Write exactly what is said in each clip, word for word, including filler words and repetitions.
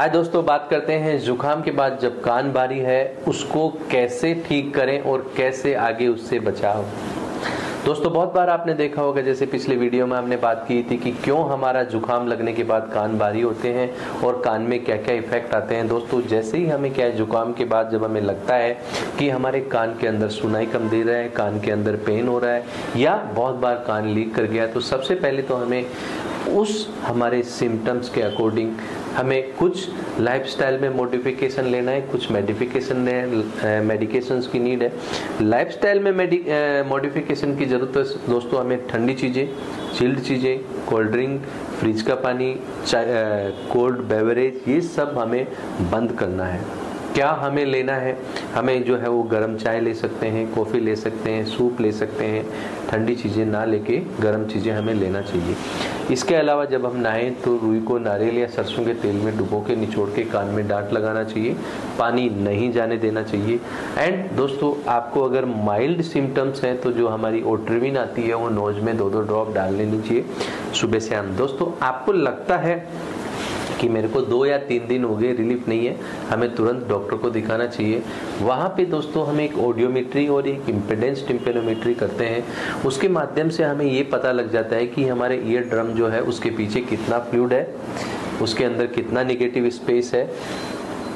हाय दोस्तों, बात करते हैं जुकाम के बाद जब कान भारी है उसको कैसे ठीक करें और कैसे आगे उससे बचाव। दोस्तों, बहुत बार आपने देखा होगा, जैसे पिछले वीडियो में हमने बात की थी कि क्यों हमारा जुकाम लगने के बाद कान भारी होते हैं और कान में क्या क्या इफेक्ट आते हैं। दोस्तों, जैसे ही हमें क्या है जुकाम के बाद जब हमें लगता है कि हमारे कान के अंदर सुनाई कम दे रहा है, कान के अंदर पेन हो रहा है या बहुत बार कान लीक कर गया, तो सबसे पहले तो हमें उस हमारे सिम्टम्स के अकॉर्डिंग हमें कुछ लाइफस्टाइल में मॉडिफिकेशन लेना है, कुछ मेडिफिकेशन है, मेडिकेशंस की नीड है। लाइफस्टाइल में मॉडिफिकेशन की ज़रूरत है दोस्तों, हमें ठंडी चीज़ें, चिल्ड चीज़ें, कोल्ड ड्रिंक, फ्रिज का पानी, कोल्ड बेवरेज, ये सब हमें बंद करना है। क्या हमें लेना है? हमें जो है वो गर्म चाय ले सकते हैं, कॉफ़ी ले सकते हैं, सूप ले सकते हैं। ठंडी चीज़ें ना लेके गर्म चीज़ें हमें लेना चाहिए। इसके अलावा जब हम नहाएं तो रुई को नारियल या सरसों के तेल में डुबो के निचोड़ के कान में डांट लगाना चाहिए, पानी नहीं जाने देना चाहिए। एंड दोस्तों, आपको अगर माइल्ड सिम्टम्स हैं तो जो हमारी ओट्रिविन आती है वो नोज में दो दो ड्रॉप डाल लेनी चाहिए सुबह से शाम। दोस्तों, आपको लगता है कि मेरे को दो या तीन दिन हो गए, रिलीफ नहीं है, हमें तुरंत डॉक्टर को दिखाना चाहिए। वहाँ पे दोस्तों हम एक ऑडियोमेट्री और एक इम्पेडेंस टिम्पेनोमेट्री करते हैं। उसके माध्यम से हमें ये पता लग जाता है कि हमारे ईयर ड्रम जो है उसके पीछे कितना फ्लूइड है, उसके अंदर कितना निगेटिव स्पेस है,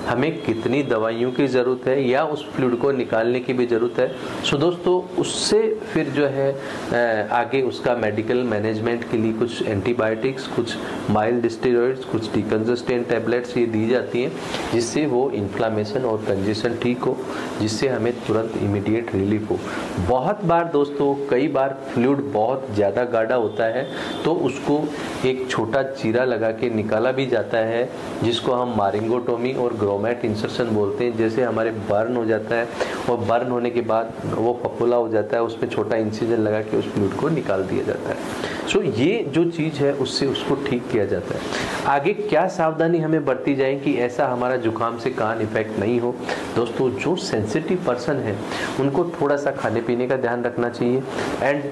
हमें कितनी दवाइयों की ज़रूरत है या उस फ्लूइड को निकालने की भी ज़रूरत है। सो दोस्तों, उससे फिर जो है आगे उसका मेडिकल मैनेजमेंट के लिए कुछ एंटीबायोटिक्स, कुछ माइल्ड स्टेरॉइड्स, कुछ डिकंजेस्टेंट टैबलेट्स ये दी जाती हैं, जिससे वो इन्फ्लामेशन और कंजेशन ठीक हो, जिससे हमें तुरंत इमीडिएट रिलीफ हो। बहुत बार दोस्तों, कई बार फ्लूइड बहुत ज़्यादा गाढ़ा होता है तो उसको एक छोटा चीरा लगा के निकाला भी जाता है, जिसको हम मारिंगोटोमी और ग्रोमेट इंसर्शन बोलते हैं। जैसे हमारे बर्न हो जाता है और बर्न होने के बाद वो पपोला हो जाता है, उसमें छोटा इंसिजन लगा के उस फ्लूइड को निकाल दिया जाता है। सो ये जो चीज़ है उससे उसको ठीक किया जाता है। आगे क्या सावधानी हमें बरती जाए कि ऐसा हमारा जुकाम से कान इफेक्ट नहीं हो? दोस्तों, जो सेंसिटिव पर्सन है उनको थोड़ा सा खाने पीने का ध्यान रखना चाहिए। एंड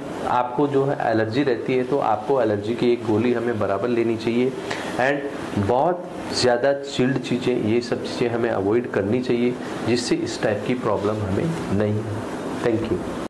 आपको जो है एलर्जी रहती है तो आपको एलर्जी की एक गोली हमें बराबर लेनी चाहिए। एंड बहुत ज़्यादा चिल्ड चीज़ें, ये सब चीज़ें हमें अवॉइड करनी चाहिए, जिससे इस टाइप की प्रॉब्लम हमें नहीं। Thank you.